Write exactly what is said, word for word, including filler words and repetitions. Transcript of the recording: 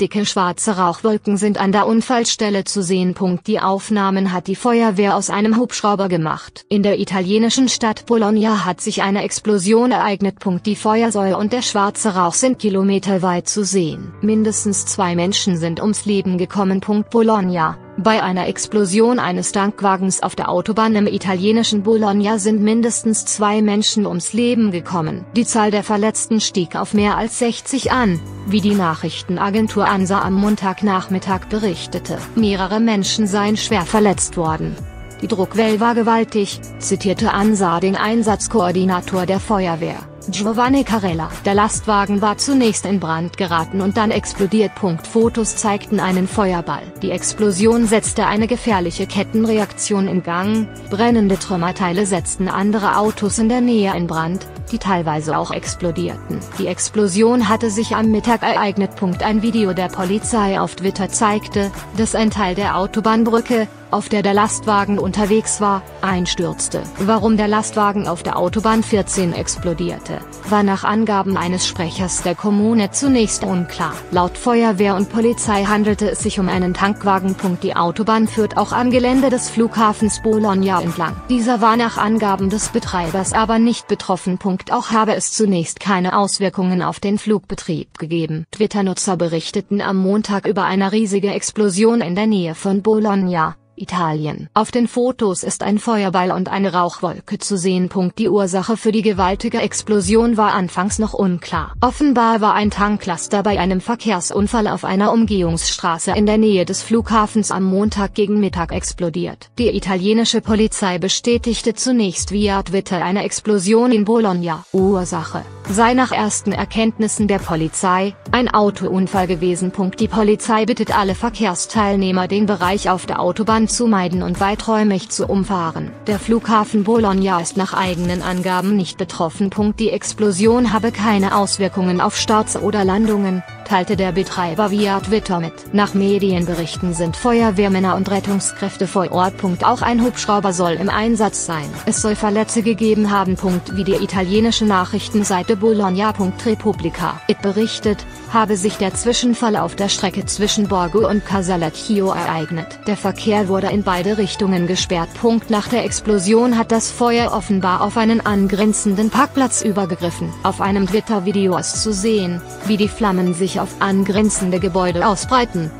Dicke schwarze Rauchwolken sind an der Unfallstelle zu sehen. Die Aufnahmen hat die Feuerwehr aus einem Hubschrauber gemacht. In der italienischen Stadt Bologna hat sich eine Explosion ereignet. Die Feuersäule und der schwarze Rauch sind kilometerweit zu sehen. Mindestens zwei Menschen sind ums Leben gekommen. Bologna: Bei einer Explosion eines Tankwagens auf der Autobahn im italienischen Bologna sind mindestens zwei Menschen ums Leben gekommen. Die Zahl der Verletzten stieg auf mehr als sechzig an, wie die Nachrichtenagentur Ansa am Montagnachmittag berichtete. Mehrere Menschen seien schwer verletzt worden. Die Druckwelle war gewaltig, zitierte Ansa den Einsatzkoordinator der Feuerwehr, Giovanni Carella. Der Lastwagen war zunächst in Brand geraten und dann explodiert. Fotos zeigten einen Feuerball. Die Explosion setzte eine gefährliche Kettenreaktion in Gang, brennende Trümmerteile setzten andere Autos in der Nähe in Brand, die teilweise auch explodierten. Die Explosion hatte sich am Mittag ereignet. Ein Video der Polizei auf Twitter zeigte, dass ein Teil der Autobahnbrücke, auf der der Lastwagen unterwegs war, einstürzte. Warum der Lastwagen auf der Autobahn vierzehn explodierte, war nach Angaben eines Sprechers der Kommune zunächst unklar. Laut Feuerwehr und Polizei handelte es sich um einen Tankwagen. Die Autobahn führt auch am Gelände des Flughafens Bologna entlang. Dieser war nach Angaben des Betreibers aber nicht betroffen. Auch habe es zunächst keine Auswirkungen auf den Flugbetrieb gegeben. Twitter-Nutzer berichteten am Montag über eine riesige Explosion in der Nähe von Bologna, Italien. Auf den Fotos ist ein Feuerball und eine Rauchwolke zu sehen. Die Ursache für die gewaltige Explosion war anfangs noch unklar. Offenbar war ein Tanklaster bei einem Verkehrsunfall auf einer Umgehungsstraße in der Nähe des Flughafens am Montag gegen Mittag explodiert. Die italienische Polizei bestätigte zunächst via Twitter eine Explosion in Bologna. Ursache sei nach ersten Erkenntnissen der Polizei ein Autounfall gewesen. Die Polizei bittet alle Verkehrsteilnehmer, den Bereich auf der Autobahn zu meiden und weiträumig zu umfahren. Der Flughafen Bologna ist nach eigenen Angaben nicht betroffen. Die Explosion habe keine Auswirkungen auf Starts oder Landungen, teilte der Betreiber via Twitter mit. Nach Medienberichten sind Feuerwehrmänner und Rettungskräfte vor Ort. Auch ein Hubschrauber soll im Einsatz sein. Es soll Verletzte gegeben haben. Wie die italienische Nachrichtenseite Bologna Punkt Repubblica Punkt it berichtet, habe sich der Zwischenfall auf der Strecke zwischen Borgo und Casalecchio ereignet. Der Verkehr wurde in beide Richtungen gesperrt. Nach der Explosion hat das Feuer offenbar auf einen angrenzenden Parkplatz übergegriffen. Auf einem Twitter-Video ist zu sehen, wie die Flammen sich auf angrenzende Gebäude ausbreiten,